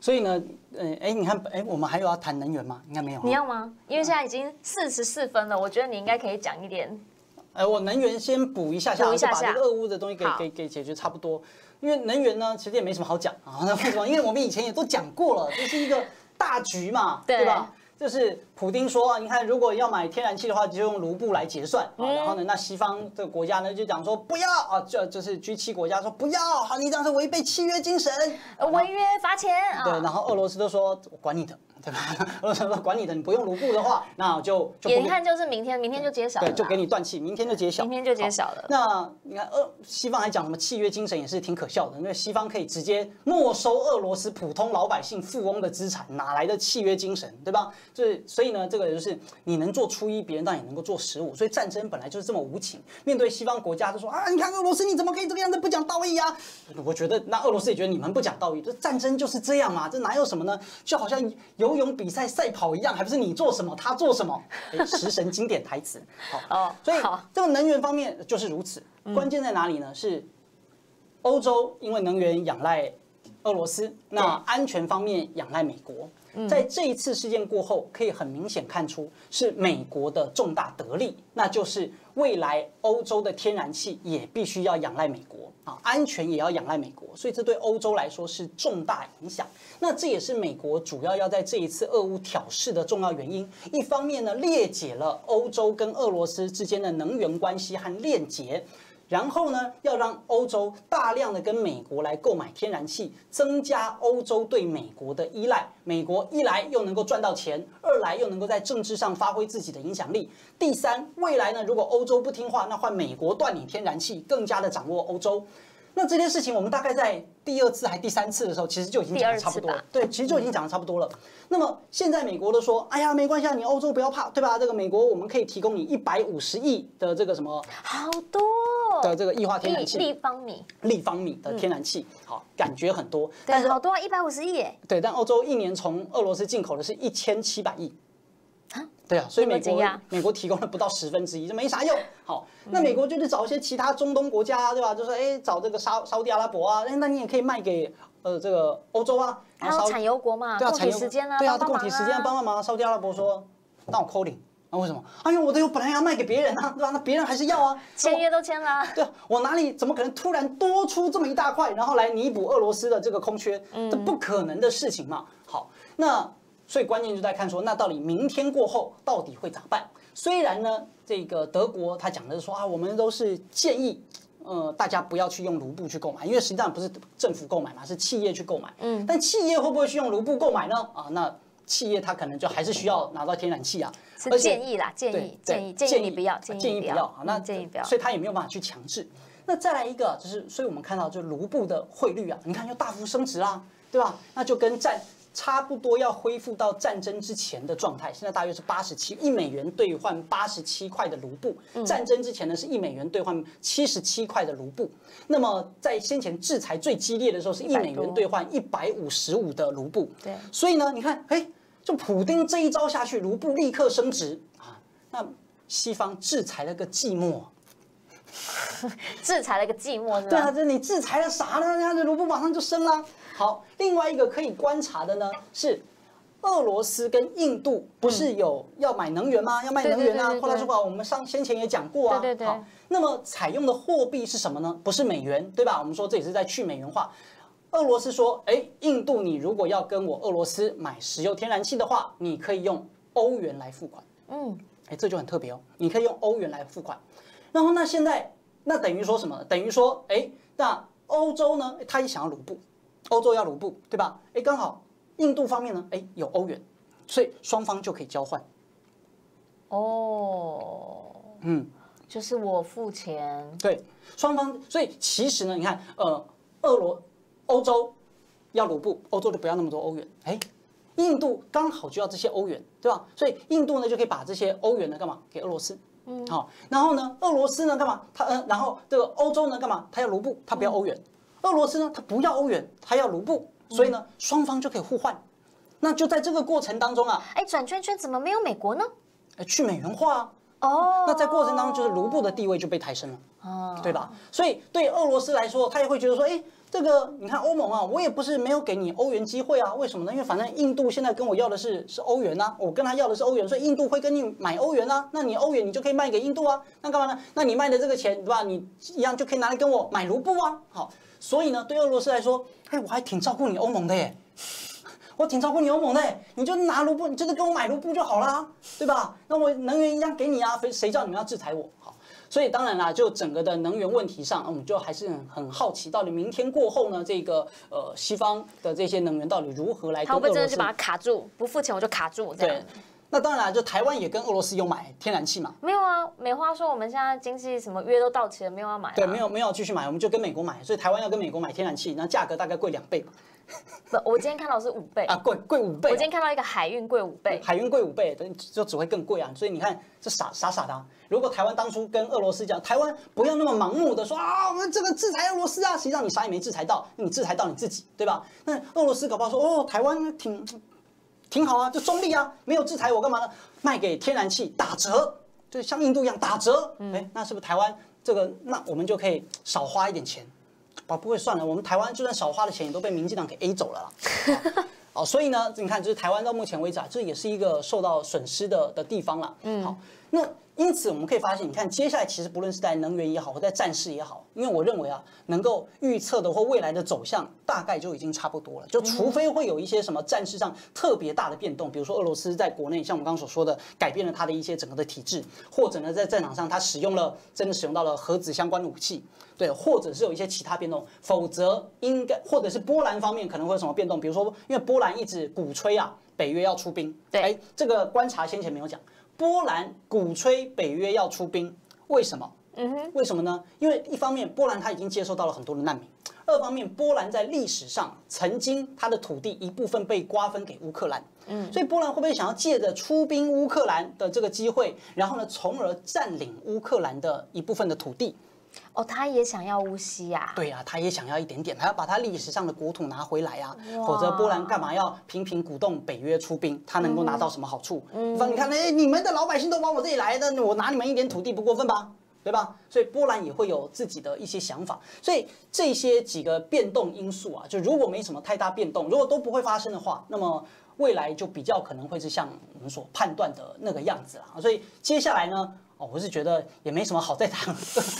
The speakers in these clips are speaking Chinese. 所以呢，你看，我们还有要谈能源吗？应该没有。你要吗？因为现在已经44分了，我觉得你应该可以讲一点。我能源先补一下下，就把这个俄乌的东西给解决差不多。因为能源呢，其实也没什么好讲啊。那为什么？因为我们以前也都讲过了，这是一个大局嘛，对吧？ 就是普丁说啊，你看，如果要买天然气的话，就用卢布来结算啊。然后呢，那西方的国家呢就讲说不要啊，就是 G7 国家说不要，好，你这样是违背契约精神，违约罚钱啊。对，然后俄罗斯都说我管你的，对吧？俄罗斯说管你的，你不用卢布的话，那我就眼看就是明天就揭晓，对，就给你断气，明天就揭晓，明天就揭晓了。那你看，西方还讲什么契约精神也是挺可笑的，因为西方可以直接没收俄罗斯普通老百姓富翁的资产，哪来的契约精神，对吧？ 就是所以呢，这个就是你能做初一，别人当然也能够做15。所以战争本来就是这么无情。面对西方国家，就说啊，你看俄罗斯你怎么可以这个样子不讲道义啊？我觉得那俄罗斯也觉得你们不讲道义，这战争就是这样嘛，这哪有什么呢？就好像游泳比赛赛跑一样，还不是你做什么他做什么？食神经典台词。好，所以这个能源方面就是如此。关键在哪里呢？是欧洲因为能源仰赖俄罗斯，那安全方面仰赖美国。 在这一次事件过后，可以很明显看出是美国的重大得利，那就是未来欧洲的天然气也必须要仰赖美国啊，安全也要仰赖美国，所以这对欧洲来说是重大影响。那这也是美国主要要在这一次俄乌挑事的重要原因。一方面呢，裂解了欧洲跟俄罗斯之间的能源关系和链接。 然后呢，要让欧洲大量的跟美国来购买天然气，增加欧洲对美国的依赖。美国一来又能够赚到钱，二来又能够在政治上发挥自己的影响力。第三，未来呢，如果欧洲不听话，那换美国断你天然气，更加的掌握欧洲。那这件事情，我们大概在第2次还第3次的时候，其实就已经讲的差不多了。对，其实就已经讲的差不多了。那么现在美国都说，哎呀，没关系，你欧洲不要怕，对吧？这个美国我们可以提供你150亿的这个什么，好多。 的这个液化天然气，立方米的天然气，好，感觉很多，但是好多150亿耶。对，但欧洲一年从俄罗斯进口的是1700亿啊，对啊，所以美国提供了不到1/10，这没啥用。好，那美国就是找一些其他中东国家、啊，对吧？就是找这个沙地阿拉伯啊，那你也可以卖给这个欧洲啊，然后产油国嘛，对啊，产油时间啊，对啊，供体时间帮帮忙。沙地阿拉伯说，那我扣零。 啊，为什么？哎呦，我的油本来要卖给别人啊，对吧？那别人还是要啊，签约都签了。对啊，我哪里怎么可能突然多出这么一大块，然后来弥补俄罗斯的这个空缺？这不可能的事情嘛。好，那所以关键就在看说，那到底明天过后到底会咋办？虽然呢，这个德国他讲的是说啊，我们都是建议。 大家不要去用卢布去购买，因为实际上不是政府购买嘛，是企业去购买。但企业会不会去用卢布购买呢？啊，那企业它可能就还是需要拿到天然气啊。是建议啦，建议你不要，建议不要啊。那建议不要，所以它也没有办法去强制。那再来一个就是，所以我们看到就卢布的汇率啊，你看又大幅升值啦，对吧？那就跟差不多要恢复到战争之前的状态，现在大约是87，1美元兑换87块的卢布。战争之前呢是1美元兑换77块的卢布。那么在先前制裁最激烈的时候，是1美元兑换155的卢布。对，所以呢，你看，就普丁这一招下去，卢布立刻升值啊。那西方制裁了个寂寞。 制裁了个寂寞，对啊，这你制裁了啥呢？人家的卢布马上就升了。好，另外一个可以观察的呢是，俄罗斯跟印度不是有要买能源吗？要卖能源啊，扩大出口。我们先前也讲过啊。对对对。好，那么采用的货币是什么呢？不是美元，对吧？我们说这也是在去美元化。俄罗斯说，印度你如果要跟我俄罗斯买石油天然气的话，你可以用欧元来付款。这就很特别哦，你可以用欧元来付款。 然后那现在那等于说什么？等于说，那欧洲呢，他也想要卢布，欧洲要卢布，对吧？刚好印度方面呢，有欧元，所以双方就可以交换。哦，就是我付钱。对，双方，所以其实呢，你看，欧洲要卢布，欧洲就不要那么多欧元，印度刚好就要这些欧元，对吧？所以印度呢就可以把这些欧元呢干嘛给俄罗斯。 好，然后呢，俄罗斯呢干嘛？然后这个欧洲呢干嘛？他要卢布，他不要欧元。俄罗斯呢，他不要欧元，他要卢布，所以呢，双方就可以互换。那就在这个过程当中啊，转圈圈怎么没有美国呢？去美元化啊，哦，那在过程当中，就是卢布的地位就被抬升了，哦，对吧？所以对俄罗斯来说，他也会觉得说，哎，这个你看欧盟啊，我也不是没有给你欧元机会啊，为什么呢？因为反正印度现在跟我要的是欧元啊，我跟他要的是欧元，所以印度会跟你买欧元啊，那你欧元你就可以卖给印度啊，那干嘛呢？那你卖的这个钱，对吧？你一样就可以拿来跟我买卢布啊，好，所以呢，对俄罗斯来说，哎，我还挺照顾你欧盟的耶。 我挺照顾你欧盟的，你就拿卢布，你就是跟我买卢布就好啦，对吧？那我能源一样给你啊，谁叫你们要制裁我？好，所以当然啦，就整个的能源问题上，我们就还是很好奇，到底明天过后呢，这个西方的这些能源到底如何来？他会不会真的就把它卡住，不付钱我就卡住这样？对。 那当然了，就台湾也跟俄罗斯有买天然气嘛？没有啊，美花说我们现在经济什么约都到期了，没有要买、啊。对，没有继续买，我们就跟美国买，所以台湾要跟美国买天然气，那价格大概贵2倍吧。不，我今天看到是5倍啊，贵5倍、啊。我今天看到一个海运贵5倍，海运贵5倍，就只会更贵啊。所以你看这傻傻的、啊，如果台湾当初跟俄罗斯讲，台湾不要那么盲目的说啊，我们这个制裁俄罗斯啊，实际上你啥也没制裁到，你制裁到你自己，对吧？那俄罗斯搞不好说哦，台湾挺好啊，就中立啊，没有制裁我干嘛呢？卖给天然气打折，就像印度一样打折。哎，那是不是台湾这个？那我们就可以少花一点钱。啊，不会算了，我们台湾就算少花的钱也都被民进党给 A 走了啦。哦，所以呢，你看，就是台湾到目前为止啊，这也是一个受到损失的地方啦。嗯，好，那因此我们可以发现，你看接下来其实不论是在能源也好，或在战事也好，因为我认为啊，能够预测的或未来的走向大概就已经差不多了，就除非会有一些什么战事上特别大的变动，比如说俄罗斯在国内像我们刚刚所说的改变了它的一些整个的体制，或者呢在战场上它真的使用到了核子相关的武器，对，或者是有一些其他变动，否则应该或者是波兰方面可能会有什么变动，比如说因为波兰一直鼓吹啊北约要出兵，对，哎，这个观察先前没有讲。 波兰鼓吹北约要出兵，为什么？为什么呢？因为一方面波兰它已经接收到了很多的难民，二方面波兰在历史上曾经它的土地一部分被瓜分给乌克兰，所以波兰会不会想要借着出兵乌克兰的这个机会，然后呢，从而占领乌克兰的一部分的土地？ 哦，他也想要乌西呀？对呀，他也想要一点点，他要把他历史上的国土拿回来呀，否则波兰干嘛要频频鼓动北约出兵？他能够拿到什么好处？你看，哎，你们的老百姓都往我这里来，那我拿你们一点土地不过分吧？对吧？所以波兰也会有自己的一些想法，所以这些几个变动因素啊，就如果没什么太大变动，如果都不会发生的话，那么。 未来就比较可能会是像我们所判断的那个样子啦，所以接下来呢，哦，我是觉得也没什么好再谈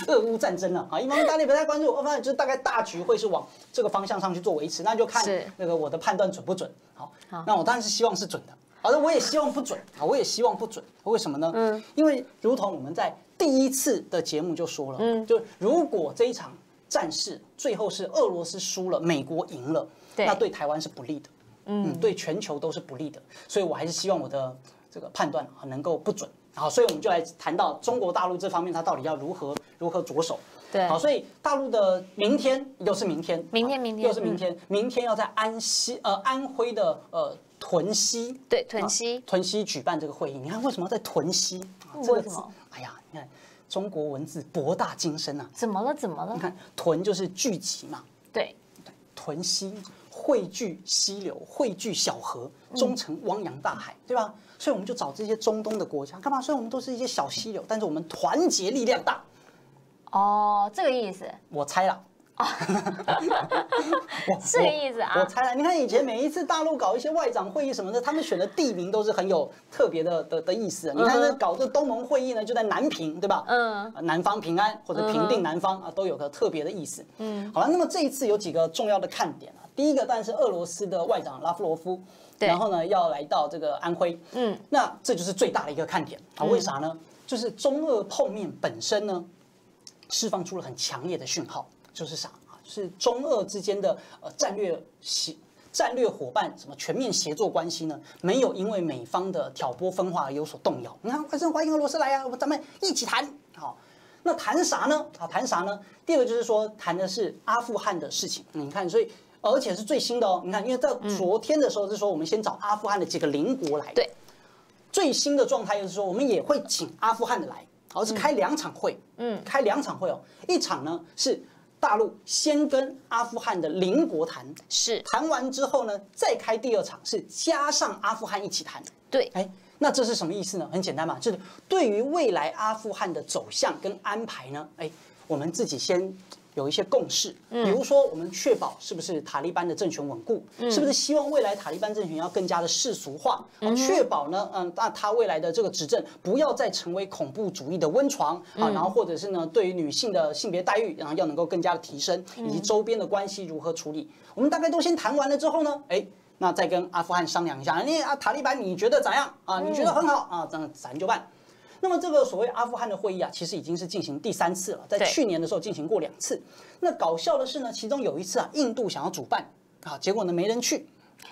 俄乌战争了啊，一方面大家也不太关注，二方面就是大概大局会是往这个方向上去做维持，那就看那个我的判断准不准。好，那我当然是希望是准的，好的，我也希望不准啊，我也希望不准，为什么呢？因为如同我们在第一次的节目就说了，就如果这一场战事最后是俄罗斯输了，美国赢了，那对台湾是不利的。 对全球都是不利的，所以我还是希望我的这个判断啊能够不准。好，所以我们就来谈到中国大陆这方面，它到底要如何着手。对，好，所以大陆的明天要在安徽的屯溪，对，屯溪举办这个会议。你看为什么要在屯溪？为什么？哎呀，你看中国文字博大精深啊！怎么了？你看屯就是聚集嘛，对，屯溪。 汇聚溪流，汇聚小河，终成汪洋大海，对吧？所以我们就找这些中东的国家干嘛？所以我们都是一些小溪流，但是我们团结力量大。哦，这个意思。我猜了。哦，这个意思啊。我猜了。你看以前每一次大陆搞一些外长会议什么的，他们选的地名都是很有特别的意思。你看这搞这东盟会议呢，就在南平，对吧？南方平安或者平定南方啊，都有个特别的意思。好了，那么这一次有几个重要的看点啊。 第一个当然是俄罗斯的外长拉夫罗夫，然后呢要来到这个安徽，那这就是最大的一个看点啊。为啥呢？就是中俄碰面本身呢，释放出了很强烈的讯号，就是啥啊？就是中俄之间的战略伙伴什么全面协作关系呢？没有因为美方的挑拨分化而有所动摇。你看，欢迎俄罗斯来啊，咱们一起谈好。 那谈啥呢？啊，谈啥呢？第二个就是说，谈的是阿富汗的事情。你看，所以而且是最新的哦。你看，因为在昨天的时候是说，我们先找阿富汗的几个邻国来。对。最新的状态就是说，我们也会请阿富汗的来，而是开2场会。开2场会哦。一场呢是大陆先跟阿富汗的邻国谈，是谈完之后呢，再开第2场，是加上阿富汗一起谈。对。哎，那这是什么意思呢？很简单嘛，就是对于未来阿富汗的走向跟安排呢，我们自己先有一些共识。比如说，我们确保是不是塔利班的政权稳固，是不是希望未来塔利班政权要更加的世俗化，确保呢，那他未来的这个执政不要再成为恐怖主义的温床啊，然后或者是呢，对于女性的性别待遇，然后要能够更加的提升，以及周边的关系如何处理，我们大概都先谈完了之后呢，那再跟阿富汗商量一下，那塔利班你觉得咋样啊？你觉得很好啊，那咱就办。那么这个所谓阿富汗的会议啊，其实已经是进行第三次了，在去年的时候进行过2次。那搞笑的是呢，其中有一次啊，印度想要主办啊，结果呢没人去。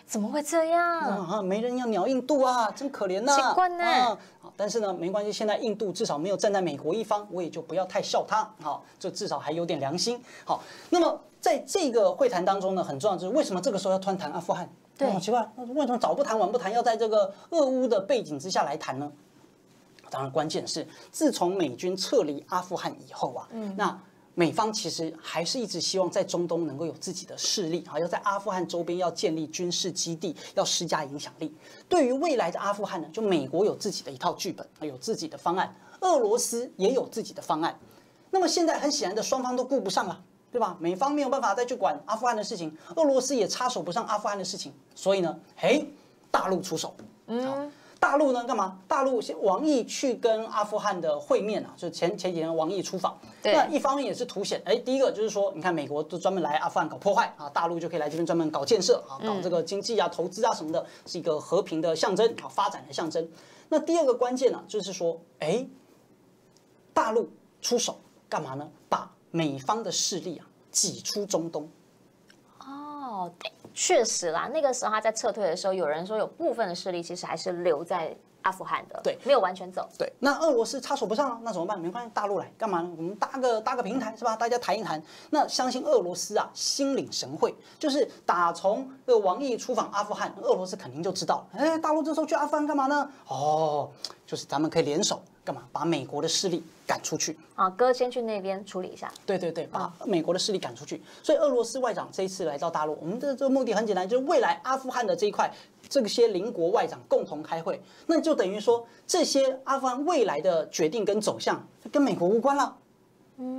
怎么会这样？没人要鸟印度啊，真可怜呐！奇怪呢。但是呢，没关系，现在印度至少没有站在美国一方，我也就不要太笑他。好，这至少还有点良心。好，那么在这个会谈当中呢，很重要就是为什么这个时候要突然谈阿富汗？对，奇怪，为什么早不谈晚不谈，要在这个俄乌的背景之下来谈呢？当然，关键是自从美军撤离阿富汗以后啊，那美方其实还是一直希望在中东能够有自己的势力啊，要在阿富汗周边要建立军事基地，要施加影响力。对于未来的阿富汗呢，就美国有自己的一套剧本，有自己的方案，俄罗斯也有自己的方案。那么现在很显然的，双方都顾不上了，对吧？美方没有办法再去管阿富汗的事情，俄罗斯也插手不上阿富汗的事情，所以呢，大陆出手，大陆呢干嘛？大陆王毅去跟阿富汗的会面啊，就前几天王毅出访，那一方面也是凸显，第一个就是说，你看美国都专门来阿富汗搞破坏啊，大陆就可以来这边专门搞建设啊，搞这个经济啊、投资啊什么的，是一个和平的象征啊，发展的象征。那第二个关键呢，就是说，大陆出手干嘛呢？把美方的势力啊挤出中东。哦，确实啦，那个时候他在撤退的时候，有人说有部分的势力其实还是留在阿富汗的，对，没有完全走。对，那俄罗斯插手不上啊，那怎么办？没关系，大陆来干嘛呢？我们搭个平台是吧？大家谈一谈。那相信俄罗斯啊，心领神会，就是打从王毅出访阿富汗，俄罗斯肯定就知道了，大陆这时候去阿富汗干嘛呢？哦，就是咱们可以联手。干嘛把美国的势力赶出去啊？哥先去那边处理一下。对对对，把美国的势力赶出去。所以俄罗斯外长这一次来到大陆，我们的这个目的很简单，就是未来阿富汗的这一块，这些邻国外长共同开会，那就等于说这些阿富汗未来的决定跟走向就跟美国无关了，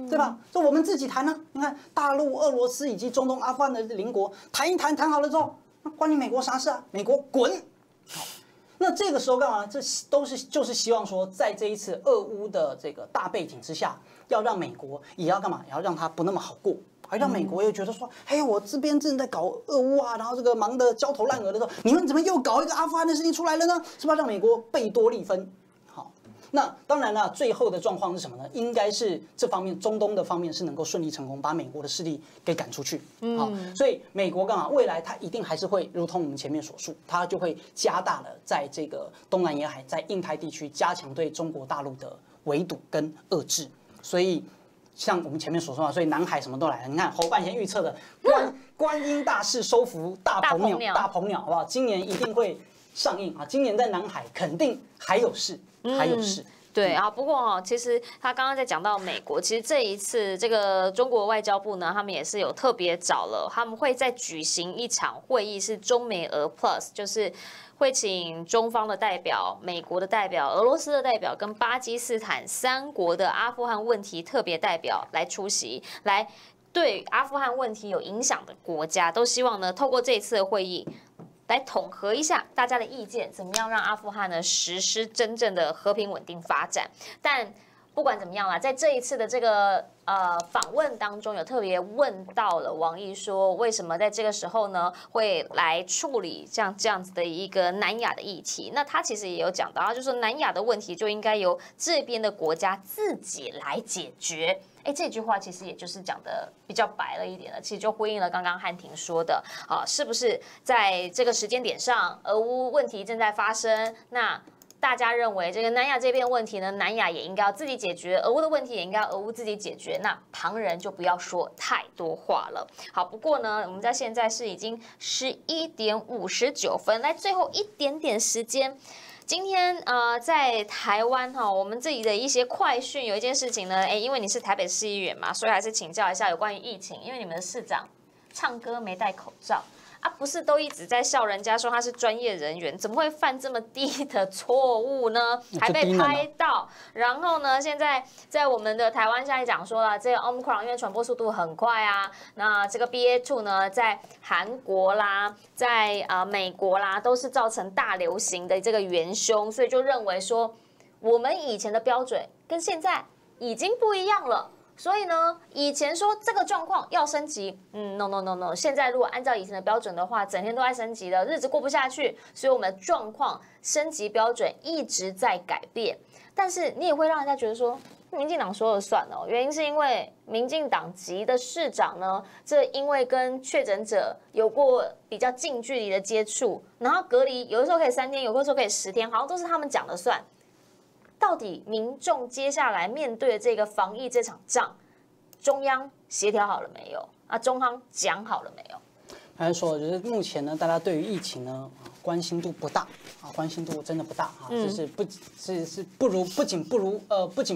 对吧？就我们自己谈呢。你看大陆、俄罗斯以及中东阿富汗的邻国谈一谈，谈好了之后，那关你美国啥事啊？美国滚！好。那这个时候干嘛？这都是就是希望说，在这一次俄乌的这个大背景之下，要让美国也要干嘛？也要让它不那么好过，而让美国又觉得说，嘿，我这边正在搞俄乌啊，然后这个忙得焦头烂额的时候，你们怎么又搞一个阿富汗的事情出来了呢？是吧？让美国贝多利分。好，那当然了，最后的状况是什么呢？应该是这方面中东的方面是能够顺利成功，把美国的势力给赶出去。好，所以美国干嘛？未来它一定还是会如同我们前面所述，它就会加大了在这个东南沿海、在印太地区加强对中国大陆的围堵跟遏制。所以像我们前面所说的，所以南海什么都来了。你看侯半贤预测的观音大士收服大鹏鸟，好不好？今年一定会上映啊！今年在南海肯定还有事。对啊，不过其实他刚刚在讲到美国，其实这一次这个中国外交部呢，他们也是有特别找了，他们会再举行一场会议，是中美俄 Plus， 就是会请中方的代表、美国的代表、俄罗斯的代表跟巴基斯坦3国的阿富汗问题特别代表来出席，来对阿富汗问题有影响的国家，都希望呢透过这一次的会议。来统合一下大家的意见，怎么样让阿富汗呢实施真正的和平稳定发展？但不管怎么样啦，在这一次的这个访问当中，有特别问到了王毅说，为什么在这个时候呢会来处理像这样子的一个南亚的议题？那他其实也有讲到，就是南亚的问题就应该由这边的国家自己来解决。这句话其实也就是讲的比较白了一点了，其实就呼应了刚刚汉庭说的啊，是不是在这个时间点上，俄乌问题正在发生？那大家认为这个南亚这边问题呢，南亚也应该要自己解决，俄乌的问题也应该要俄乌自己解决，那旁人就不要说太多话了。好，不过呢，我们在现在是已经11:59，来最后一点点时间。今天在台湾我们自己的一些快讯，有一件事情呢，因为你是台北市议员嘛，所以还是请教一下有关于疫情，因为你们的市长唱歌没戴口罩啊，不是都一直在笑人家说他是专业人员，怎么会犯这么低的错误呢？还被拍到。然后呢，现在在我们的台湾下一讲说了，这个 Omicron 因为传播速度很快啊，那这个 BA2 呢，在韩国啦，在美国啦，都是造成大流行的这个元凶，所以就认为说，我们以前的标准跟现在已经不一样了。 所以呢，以前说这个状况要升级，no， 现在如果按照以前的标准的话，整天都在升级的日子过不下去，所以我们的状况升级标准一直在改变。但是你也会让人家觉得说，民进党说了算哦，原因是因为民进党籍的市长呢，这因为跟确诊者有过比较近距离的接触，然后隔离有的时候可以3天，有的时候可以10天，好像都是他们讲了算。 到底民众接下来面对这个防疫这场仗，中央协调好了没有？啊，中央讲好了没有？还是说，就是目前呢，大家对于疫情呢关心度不大啊，关心度真的不大啊，就是不仅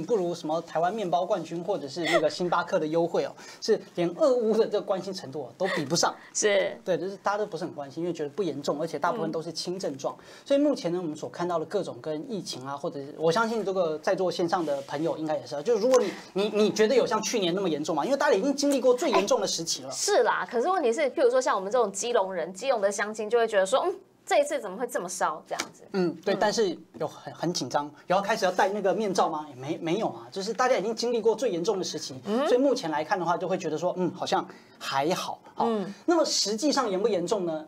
不如什么台湾面包冠军或者是那个星巴克的优惠哦，是连俄乌的这个关心程度都比不上。是，对，就是大家都不是很关心，因为觉得不严重，而且大部分都是轻症状。所以目前呢，我们所看到的各种跟疫情啊，或者是我相信这个在座线上的朋友应该也是，就是如果你觉得有像去年那么严重吗？因为大家已经经历过最严重的时期了。是啦，可是问题是，譬如说像我们 这种基隆人，基隆的乡亲就会觉得说，这一次怎么会这么烧这样子？对，但是有很紧张，然后开始要戴那个面罩吗？也没有啊，就是大家已经经历过最严重的时期，所以目前来看的话，就会觉得说，好像还好。那么实际上严不严重呢？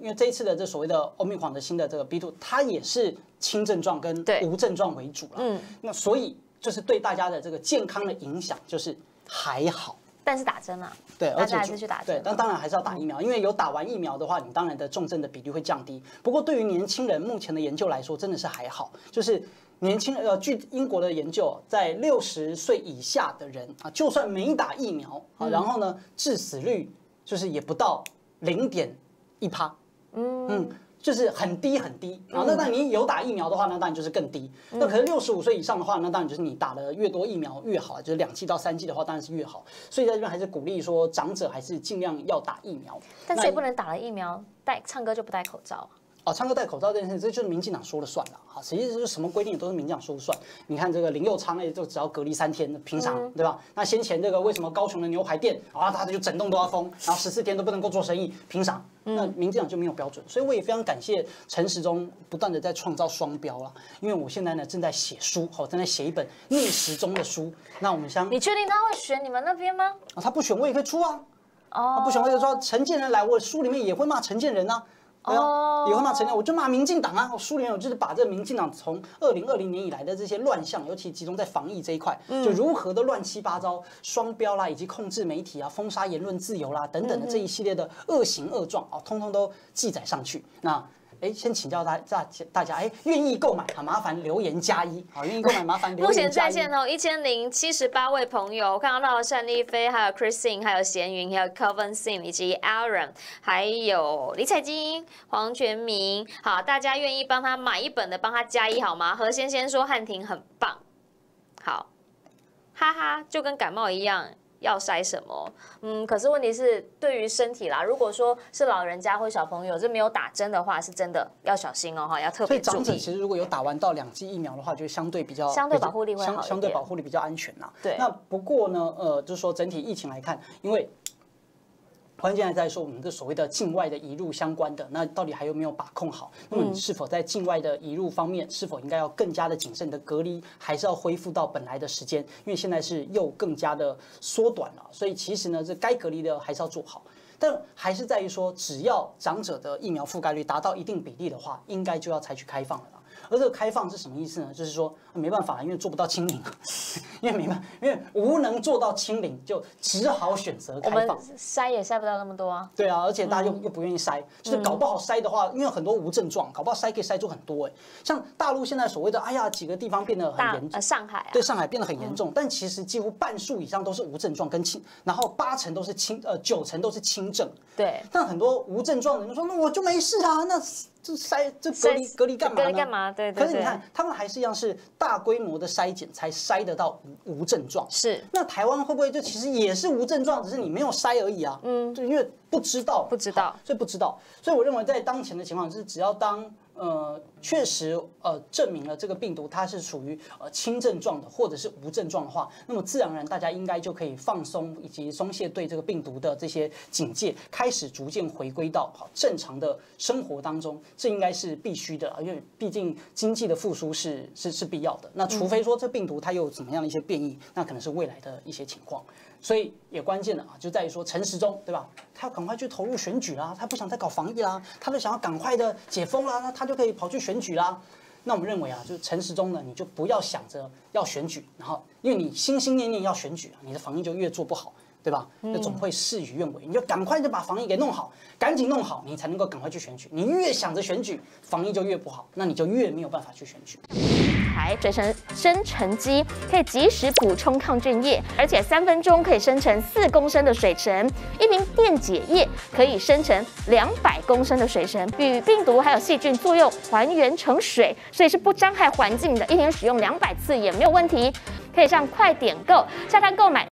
因为这一次的这所谓的Omicron的新的这个 B2， 它也是轻症状跟无症状为主了。那所以就是对大家的这个健康的影响就是还好。 但是打针啊，对，而且还是去打针。对，但当然还是要打疫苗，因为有打完疫苗的话，你当然的重症的比率会降低。不过对于年轻人目前的研究来说，真的是还好，就是年轻据英国的研究，在60岁以下的人啊，就算没打疫苗啊，然后呢，致死率就是也不到0.1%，就是很低很低啊。那当然你有打疫苗的话，那当然就是更低。那可是65岁以上的话，那当然就是你打的越多疫苗越好，就是2剂到3剂的话，当然是越好。所以在这边还是鼓励说，长者还是尽量要打疫苗。但是也不能打了疫苗唱歌就不戴口罩啊。哦，唱歌戴口罩这件事，这就是民进党说了算了啊。实际就是什么规定都是民进党说了算。你看这个林右昌就只要隔离3天，平常对吧？那先前这个为什么高雄的牛排店啊，他就整栋都要封，然后14天都不能够做生意，平常。 那民进党就没有标准，所以我也非常感谢陈时中不断的在创造双标啦。因为我现在呢正在写书，正在写一本逆时钟的书。那我们想，你确定他会选你们那边吗？啊，他不选我也可以出啊。哦，他不选我也说陈建仁来，我书里面也会骂陈建仁啊。 对啊，也会骂陈亮，我就骂民进党啊！我书里面我就是把这民进党从2020年以来的这些乱象，尤其集中在防疫这一块，就如何的乱七八糟、双标啦，以及控制媒体啊、封杀言论自由啦等等的这一系列的恶行恶状啊，通通都记载上去。那先请教大家，愿意购买啊，麻烦留言加1。好，愿意购买麻烦留言加1。目前在线哦，1078位朋友，我看到单立飞，还有 Christine， 还有贤云，还有 Kelvin Sim 以及 Aaron， 还有李彩金、黄全明。好，大家愿意帮他买一本的，帮他加1好吗？何先生说汉庭很棒，好，哈哈，就跟感冒一样。 要筛什么？可是问题是对于身体啦，如果说是老人家或小朋友，这没有打针的话，是真的要小心哦，要特别注意。所以长者其实如果有打完到2剂疫苗的话，就相对保护力会好一点，相对保护力比较安全啦。对。那不过呢，就是说整体疫情来看，因为关键还在说我们的所谓的境外的移入相关的，那到底还有没有把控好？那么你是否在境外的移入方面，是否应该要更加的谨慎的隔离，还是要恢复到本来的时间？因为现在是又更加的缩短了，所以其实呢，这该隔离的还是要做好。 但还是在于说，只要长者的疫苗覆盖率达到一定比例的话，应该就要采取开放了啦。而这个开放是什么意思呢？就是说没办法，因为做不到清零，因为无能做到清零，就只好选择开放。筛也筛不到那么多啊。对啊，而且大家又不愿意筛，就是搞不好筛的话，因为很多无症状，搞不好筛可以筛出很多像大陆现在所谓的，哎呀，几个地方变得很严重，上海对上海变得很严重，但其实几乎半数以上都是无症状跟轻，然后8成都是9成都是轻。 对，但很多无症状的人说，那我就没事啊，那这筛这隔离干嘛呢？隔离干嘛？对对对。可是你看，他们还是一样是大规模的筛检才筛得到无症状。是。那台湾会不会就其实也是无症状，只是你没有筛而已啊？嗯，就因为不知道，所以不知道。所以我认为在当前的情况是，只要当。确实，证明了这个病毒它是属于轻症状的，或者是无症状的话，那么自然而然大家应该就可以放松以及松懈对这个病毒的这些警戒，开始逐渐回归到正常的生活当中，这应该是必须的，因为毕竟经济的复苏是必要的。那除非说这病毒它有怎么样的一些变异，那可能是未来的一些情况。所以也关键的啊，就在于说陈时中对吧？他要赶快去投入选举啦，他不想再搞防疫啦，他就想要赶快的解封啦，那他就可以跑去选举啦。那我们认为啊，就陈时中呢，你就不要想着要选举，然后因为你心心念念要选举啊，你的防疫就越做不好，对吧？那总会事与愿违。你就赶快就把防疫给弄好，赶紧弄好，你才能够赶快去选举。你越想着选举，防疫就越不好，那你就越没有办法去选举。生成机可以及时补充抗菌液，而且3分钟可以生成4公升的水橙。一瓶电解液可以生成200公升的水橙，与病毒还有细菌作用还原成水，所以是不伤害环境的。一天使用200次也没有问题，可以上快点购下单购买